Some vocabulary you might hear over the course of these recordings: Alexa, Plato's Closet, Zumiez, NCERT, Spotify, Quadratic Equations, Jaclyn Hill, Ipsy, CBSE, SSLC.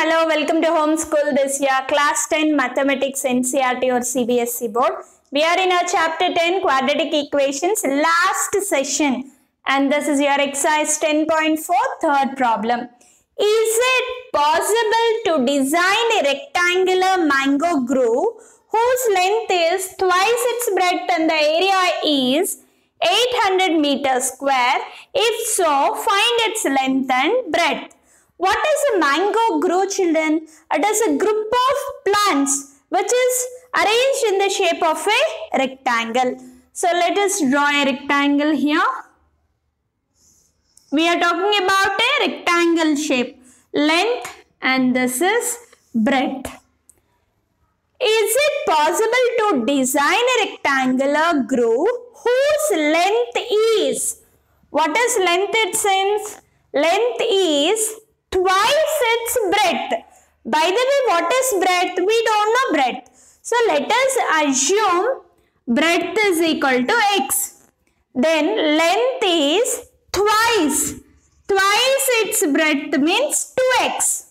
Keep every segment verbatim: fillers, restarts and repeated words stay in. Hello, welcome to Homeschool this year, class ten Mathematics, N C E R T or C B S E board. We are in our chapter ten, Quadratic Equations, last session, and this is your exercise ten point four, third problem. Is it possible to design a rectangular mango groove whose length is twice its breadth and the area is eight hundred meters square? If so, find its length and breadth. What is a mango groove, children? It is a group of plants which is arranged in the shape of a rectangle. So let us draw a rectangle here. We are talking about a rectangle shape, length, and this is breadth. Is it possible to design a rectangular groove whose length is? What is length it seems? Length is twice its breadth. By the way, what is breadth? We don't know breadth. So let us assume breadth is equal to x. Then length is twice. Twice its breadth means two x.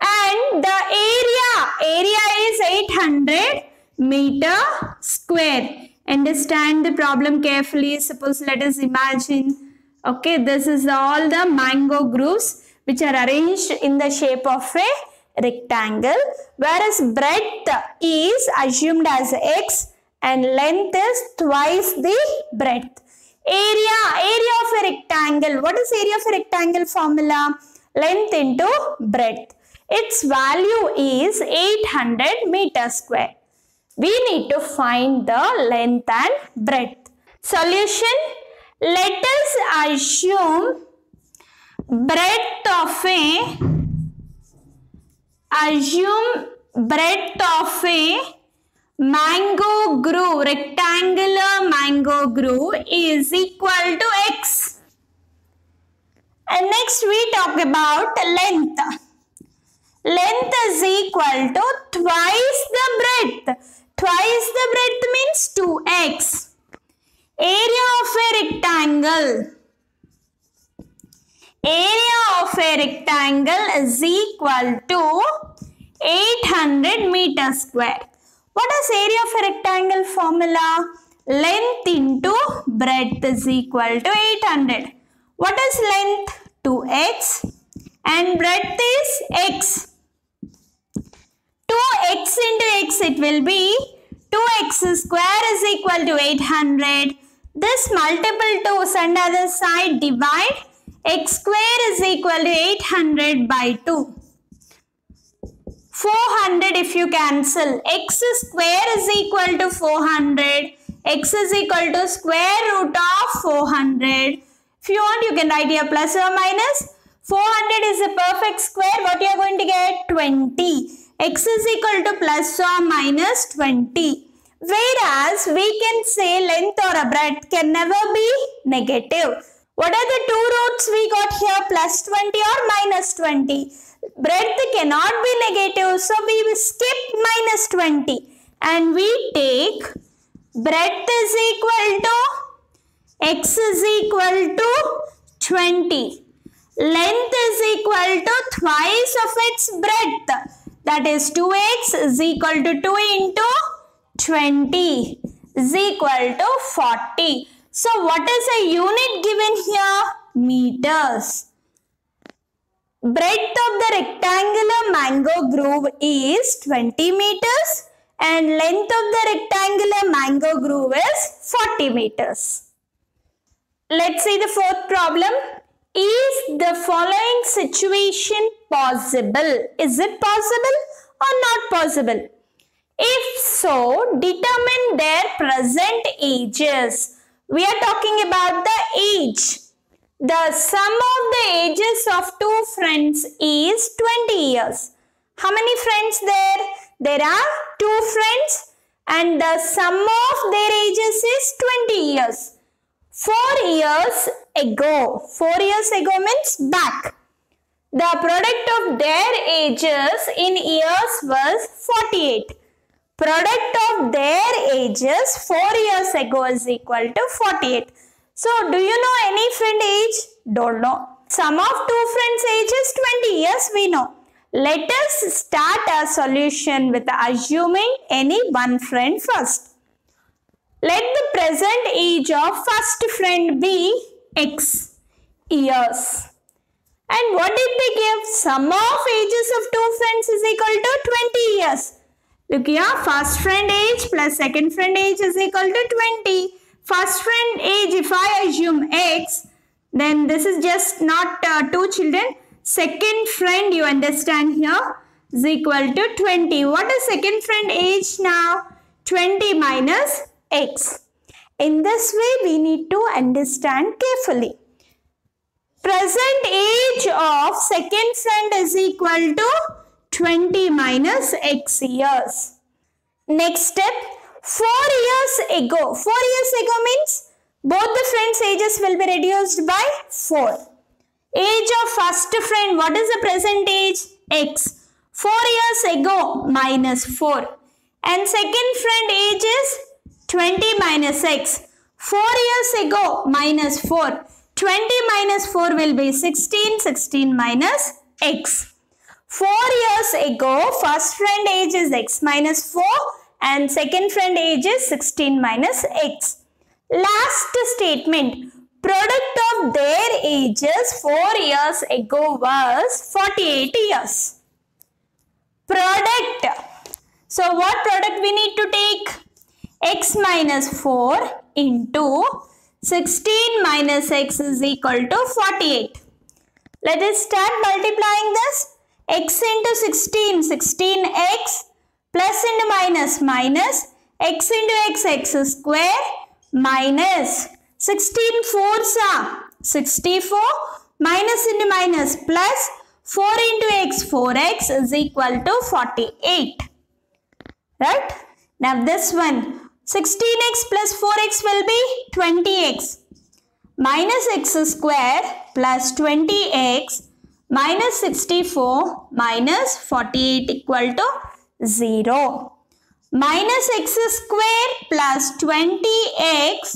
And the area, area is eight hundred meter square. Understand the problem carefully. Suppose let us imagine, okay, this is all the mango grooves which are arranged in the shape of a rectangle, whereas breadth is assumed as x and length is twice the breadth. Area, area of a rectangle. What is area of a rectangle formula? Length into breadth. Its value is eight hundred meter square. We need to find the length and breadth. Solution. Let us assume breadth of a assume breadth of a mango groove, rectangular mango groove, is equal to x. And next we talk about length. Length is equal to twice the breadth. Twice the breadth means two x. Area of a rectangle. Area of a rectangle is equal to eight hundred meter square. What is area of a rectangle formula? Length into breadth is equal to eight hundred. What is length? two x and breadth is x. two x into x, it will be two x square is equal to eight hundred. This multiple two's and other side, divide. X square is equal to eight hundred by two. four hundred if you cancel. X square is equal to four hundred. X is equal to square root of four hundred. If you want, you can write here plus or minus. four hundred is a perfect square. What you are going to get? twenty. X is equal to plus or minus twenty. Whereas we can say length or a breadth can never be negative. What are the two roots we got here? Plus twenty or minus twenty. Breadth cannot be negative, so we will skip minus twenty. And we take breadth is equal to x is equal to twenty. Length is equal to twice of its breadth. That is two x is equal to two into twenty is equal to forty. So, what is a unit given here? Meters. Breadth of the rectangular mango groove is twenty meters and length of the rectangular mango groove is forty meters. Let's see the fourth problem. Is the following situation possible? Is it possible or not possible? If so, determine their present ages. We are talking about the age. The sum of the ages of two friends is twenty years. How many friends there? There are two friends and the sum of their ages is twenty years. Four years ago. Four years ago means back. The product of their ages in years was forty-eight. Product of their ages four years ago is equal to forty-eight. So, do you know any friend age? Don't know. Sum of two friends ages twenty years we know. Let us start our solution with assuming any one friend first. Let the present age of first friend be x years. And what did we give? Sum of ages of two friends is equal to twenty years. Look here, first friend age plus second friend age is equal to twenty. First friend age, if I assume x, then this is just not uh, two children. Second friend, you understand here, is equal to twenty. What is second friend age now? twenty minus x. In this way, we need to understand carefully. Present age of second friend is equal to twenty minus x years. Next step, four years ago. four years ago means both the friends' ages will be reduced by four. Age of first friend, what is the present age? X. four years ago minus four. And second friend age is twenty minus x. four years ago minus four. twenty minus four will be sixteen, sixteen minus x. four years ago, first friend age is x minus four and second friend age is sixteen minus x. Last statement, product of their ages four years ago was forty-eight years. Product. So what product we need to take? X minus four into sixteen minus x is equal to forty-eight. Let us start multiplying this. X into sixteen, sixteen x plus into minus, minus x into x, x square minus sixteen fours are sixty-four minus into minus plus four into x, four x is equal to forty-eight. Right? Now this one. sixteen x plus four x will be twenty x minus x square plus twenty x minus sixty-four minus forty-eight equal to zero. Minus x square plus twenty x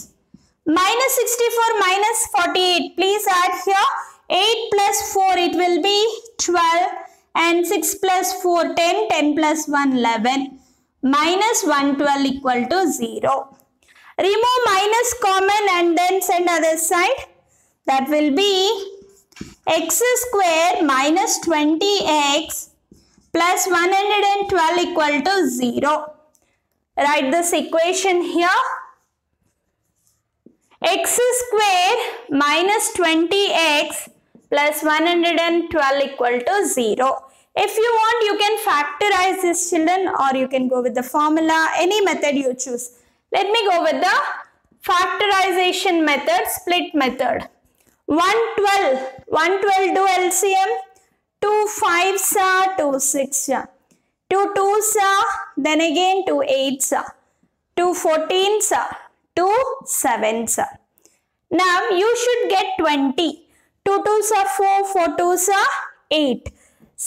minus sixty-four minus forty-eight. Please add here eight plus four, it will be twelve and six plus four, ten, ten plus one, eleven. Minus one hundred twelve equal to zero. Remove minus common and then send other side. That will be x square minus twenty x plus one hundred twelve equal to zero. Write this equation here. X square minus twenty x plus one hundred twelve equal to zero. If you want, you can factorize this children or you can go with the formula, any method you choose. Let me go with the factorization method, split method. one twelve, one twelve do L C M, two fives are, two six are, two twos are, then again two eights are, two fourteens are, two sevens are. Now you should get twenty. two twos are four, four twos are eight.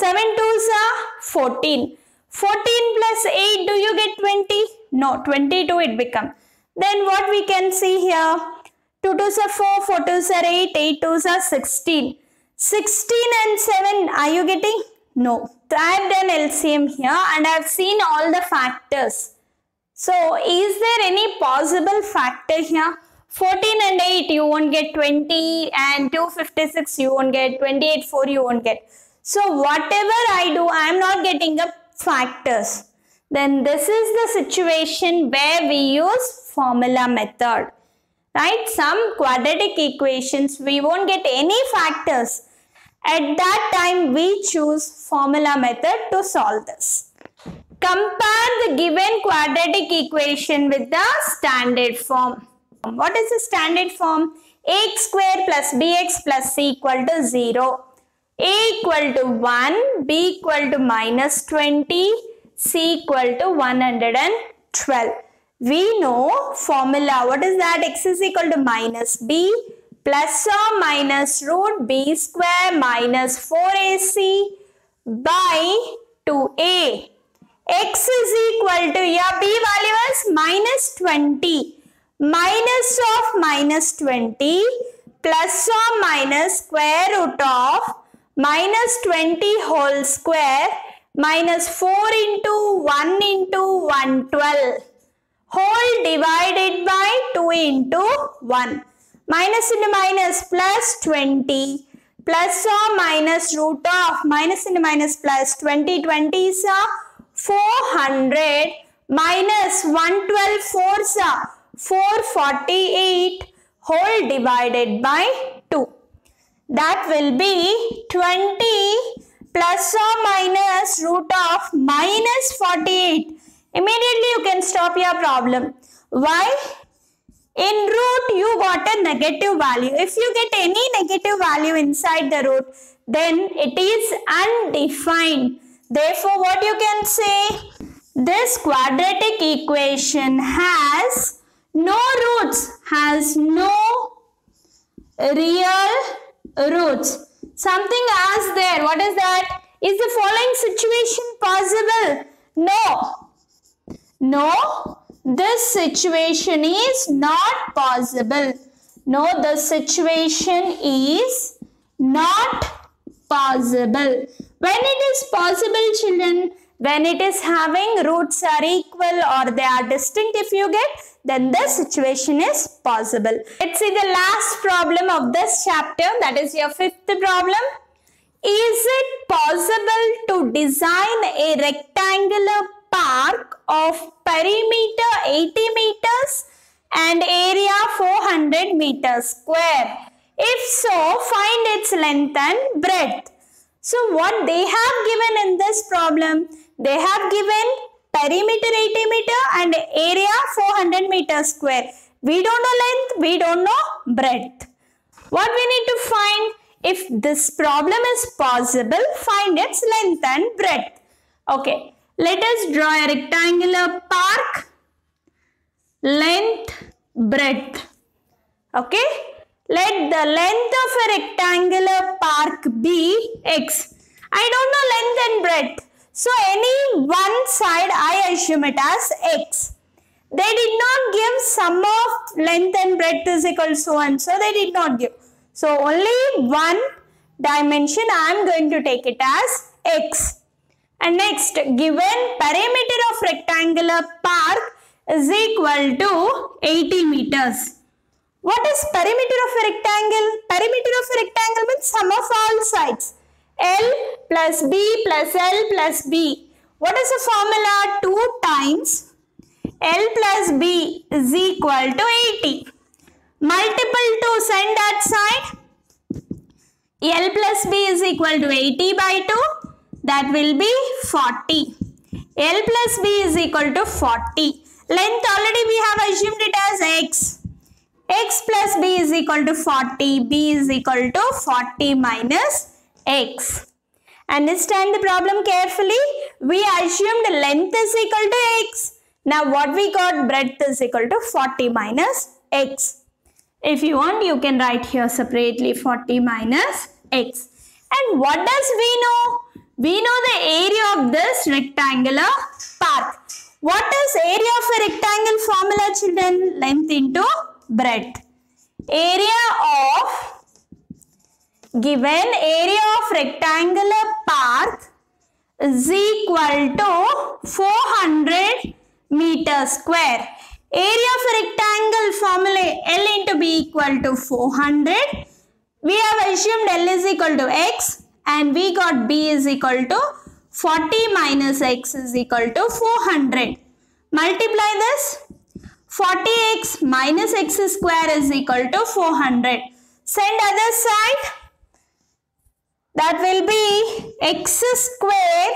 seven twos are fourteen. fourteen plus eight, do you get twenty? No, twenty-two it becomes. Then what we can see here? two twos are four, four twos are eight, eight twos are sixteen. sixteen and seven, are you getting? No. I have done L C M here and I have seen all the factors. So, is there any possible factor here? fourteen and eight, you won't get twenty and two fifty-six, you won't get twenty-eight, four, you won't get. So, whatever I do, I am not getting the factors. Then this is the situation where we use formula method. Right? Some quadratic equations, we won't get any factors. At that time, we choose formula method to solve this. Compare the given quadratic equation with the standard form. What is the standard form? Ax square plus bx plus c equal to zero. A equal to one, B equal to minus twenty, C equal to one hundred twelve. We know formula, what is that? X is equal to minus B plus or minus root B square minus four A C by two A. X is equal to, yeah, B value is minus twenty. Minus of minus twenty plus or minus square root of minus twenty whole square minus four into one into one twelve whole divided by two into one. Minus into minus plus twenty plus or minus root of minus into minus plus twenty. twenty is four hundred minus one twelve four is four forty-eight whole divided by two. That will be twenty plus or minus root of minus forty-eight. Immediately you can stop your problem. Why? In root you got a negative value. If you get any negative value inside the root, then it is undefined. Therefore what you can say, this quadratic equation has no roots, has no real roots. Something as there. What is that? Is the following situation possible? No. No, this situation is not possible. No, the situation is not possible. When it is possible, children, when it is having roots are equal or they are distinct, if you get, then the situation is possible. Let's see the last problem of this chapter, that is your fifth problem. Is it possible to design a rectangular park of perimeter eighty meters and area four hundred meters square. If so, find its length and breadth. So what they have given in this problem, they have given perimeter eighty meter and area four hundred meters square. We don't know length, we don't know breadth. What we need to find, if this problem is possible, find its length and breadth. Okay. Let us draw a rectangular park, length, breadth. Okay. Let the length of a rectangular park be x. I don't know length and breadth. So, any one side I assume it as x. They did not give sum of length and breadth is equal to so and so. They did not give. So, only one dimension I am going to take it as x. And next, given perimeter of rectangular park is equal to eighty meters. What is perimeter of a rectangle? Perimeter of a rectangle means sum of all sides. L plus B plus L plus B. What is the formula? two times L plus B is equal to eighty. Multiple to send that side. L plus B is equal to eighty by two. That will be forty. L plus B is equal to forty. Length already we have assumed it as x. X plus B is equal to forty. B is equal to forty minus x. Understand the problem carefully. We assumed length is equal to x. Now what we got, breadth is equal to forty minus x. If you want, you can write here separately forty minus x. And what does we know? We know the area of this rectangular park. What is area of a rectangle formula, children? Length into breadth. Area of given area of rectangular park is equal to four hundred meters square. Area of a rectangle formula L into B equal to four hundred. We have assumed L is equal to x. And we got B is equal to forty minus x is equal to four hundred. Multiply this. forty x minus x square is equal to four hundred. Send other side. That will be x square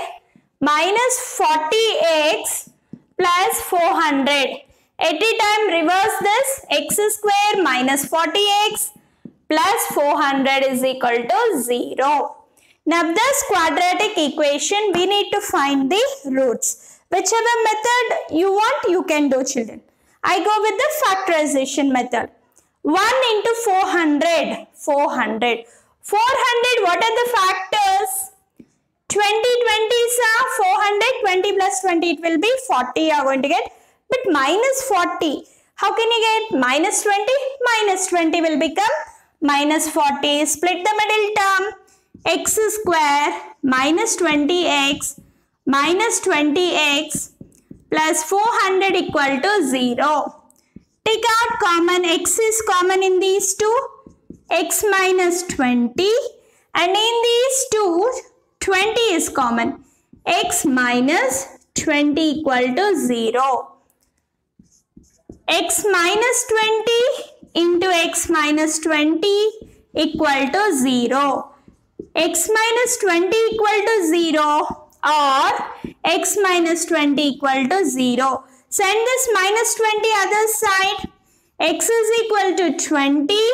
minus forty x plus four hundred. At a time reverse this. X square minus forty x plus four hundred is equal to zero. Now this quadratic equation we need to find the roots. Whichever method you want you can do, children. I go with the factorization method. one into four hundred. four hundred. four hundred, what are the factors? twenty, twenty is four hundred. twenty plus twenty, it will be forty you are going to get. But minus forty. How can you get minus twenty? Minus twenty will become minus forty. Split the middle term. x square minus twenty x minus twenty x plus four hundred equal to zero. Take out common. X is common in these two. X minus twenty, and in these two twenty is common. X minus twenty equal to zero. X minus twenty into x minus twenty equal to zero. X minus twenty equal to zero or x minus twenty equal to zero. Send this minus twenty other side. X is equal to twenty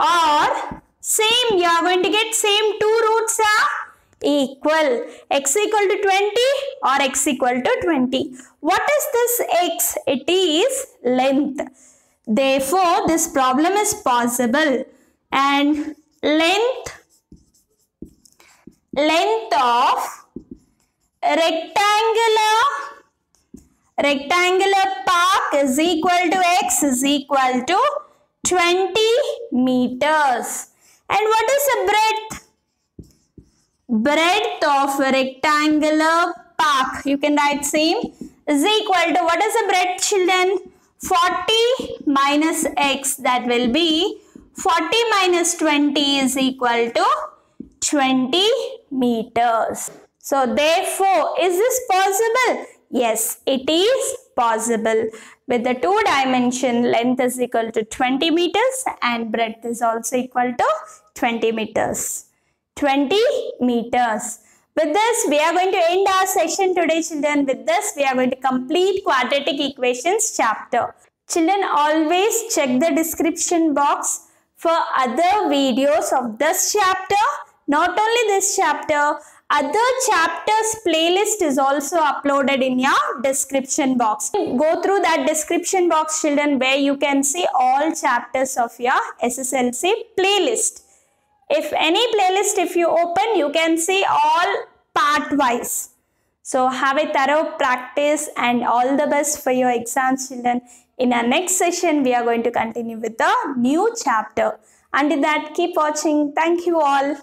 or same, you are going to get same, two roots are equal. X equal to twenty or x equal to twenty. What is this x? It is length. Therefore, this problem is possible. And length, length of rectangular, rectangular park is equal to x is equal to twenty meters. And what is the breadth? Breadth of rectangular park, you can write same, is equal to, what is the breadth children? forty minus x, that will be forty minus twenty is equal to twenty meters. So therefore, is this possible? Yes, it is possible. With the two dimension, length is equal to twenty meters and breadth is also equal to twenty meters. twenty meters. With this, we are going to end our session today, children. With this, we are going to complete quadratic equations chapter. Children, always check the description box for other videos of this chapter. Not only this chapter, other chapters playlist is also uploaded in your description box. Go through that description box, children, where you can see all chapters of your S S L C playlist. If any playlist, if you open, you can see all part wise. So have a thorough practice and all the best for your exams, children. In our next session, we are going to continue with the new chapter. Until that, keep watching. Thank you all.